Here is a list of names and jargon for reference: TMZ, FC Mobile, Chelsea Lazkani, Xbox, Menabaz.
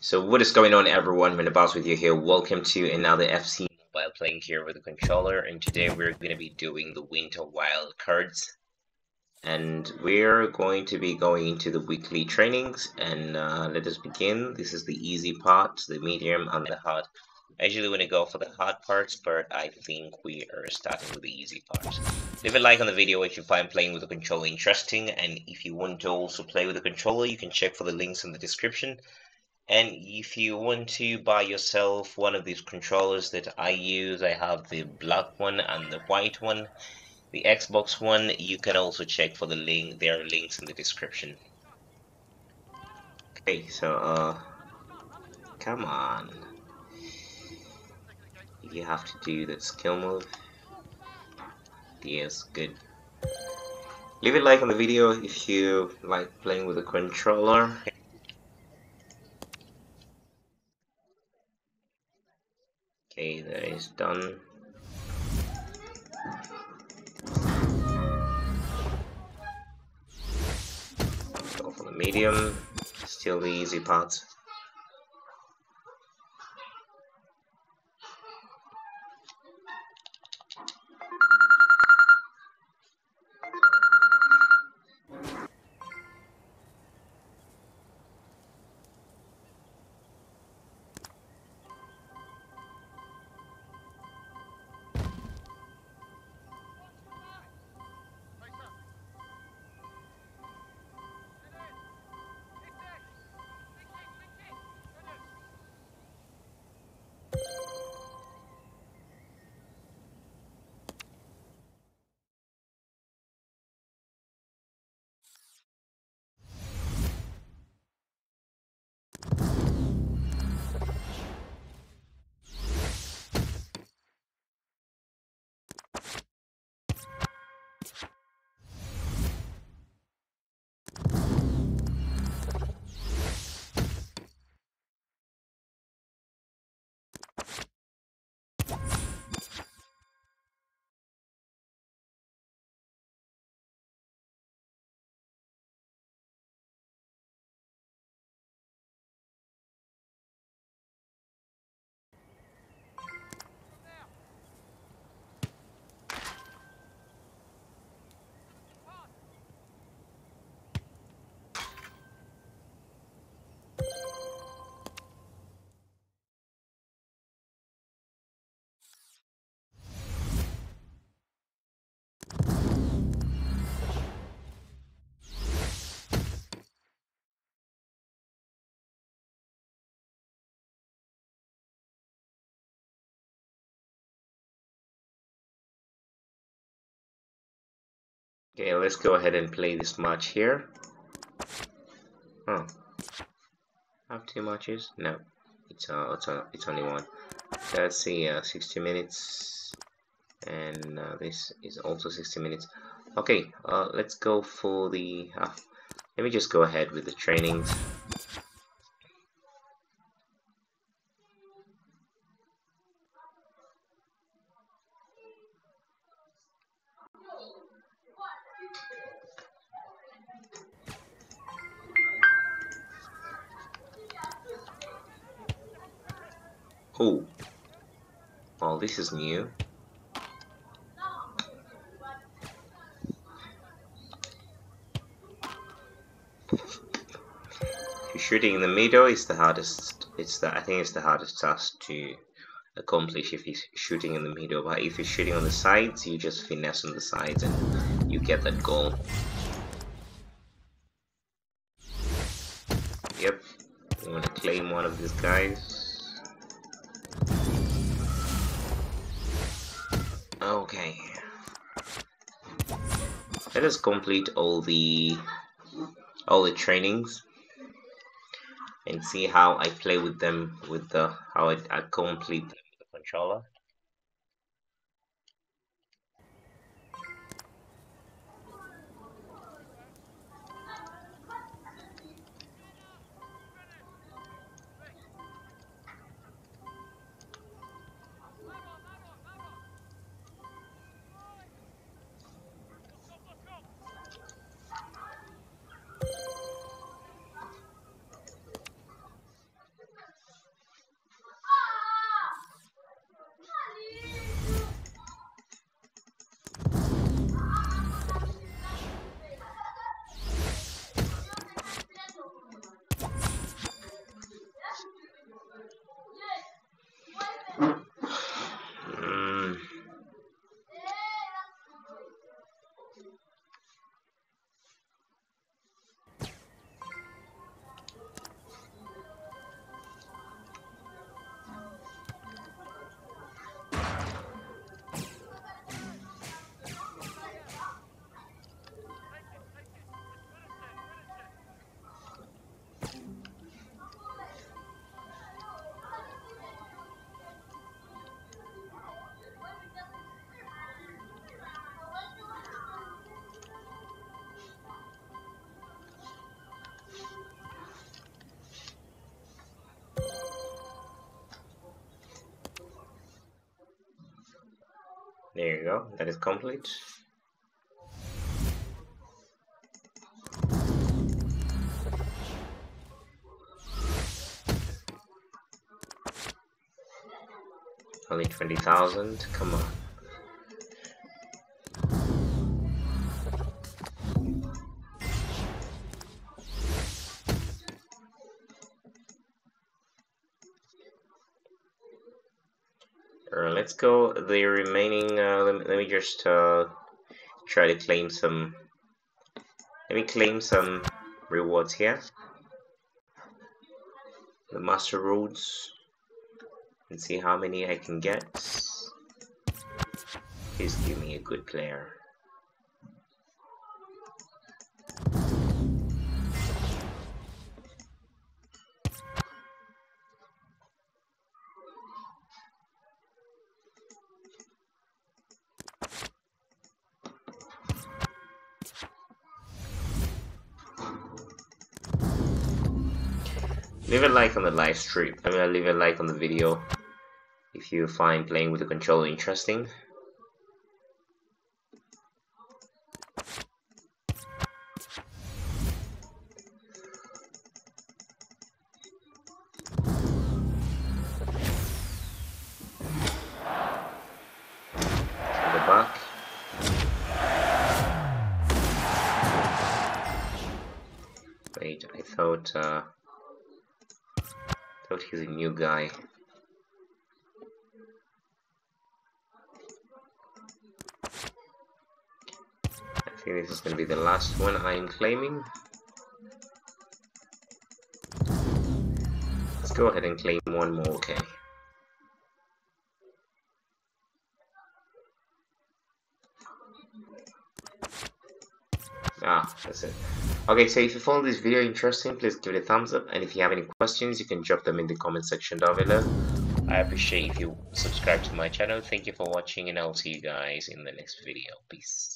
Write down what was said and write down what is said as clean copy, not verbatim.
So what is going on, everyone? Menabaz with you here. Welcome to another FC Mobile playing here with the controller, and today we're going to be doing the winter wild cards, and we're going to be going into the weekly trainings. And let us begin. This is the easy part, the medium and the hard. I usually want to go for the hard parts, but I think we are starting with the easy parts. Leave a like on the video if you find playing with the controller interesting, and if you want to also play with the controller, you can check for the links in the description. And if you want to buy yourself one of these controllers that I use, I have the black one and the white one, the Xbox one, you can also check for the link. There are links in the description. Okay, so come on, you have to do the skill move. Yes, good. Leave a like on the video if you like playing with the controller. Okay, that is done. Go for the medium, still the easy part. Okay, let's go ahead and play this match here. Oh, have two matches? No, it's only one. Let's see, 60 minutes, and this is also 60 minutes. Okay, let's go for the. Let me just go ahead with the trainings. Oh, well, this is new. Shooting in the middle is the hardest. I think it's the hardest task to accomplish if he's shooting in the middle. But if he's shooting on the sides, you just finesse on the sides and you get that goal. Yep, you want to claim one of these guys. Okay, let us complete all the trainings and see how I play with them, with the how I complete them with the controller. There you go, that is complete. Only 20,000, come on. Let's go the remaining, let me just try to claim some, rewards here. The master roads, and see how many I can get. Please give me a good player. Leave a like on the live stream. I mean, leave a like on the video if you find playing with the controller interesting. To the back. Wait, I thought. He's a new guy. I think this is gonna be the last one I am claiming. Let's go ahead and claim one more, okay. Ah, that's it. Okay, so if you found this video interesting, please give it a thumbs up, and if you have any questions, you can drop them in the comment section down below. I appreciate if you subscribe to my channel. Thank you for watching, and I'll see you guys in the next video. Peace.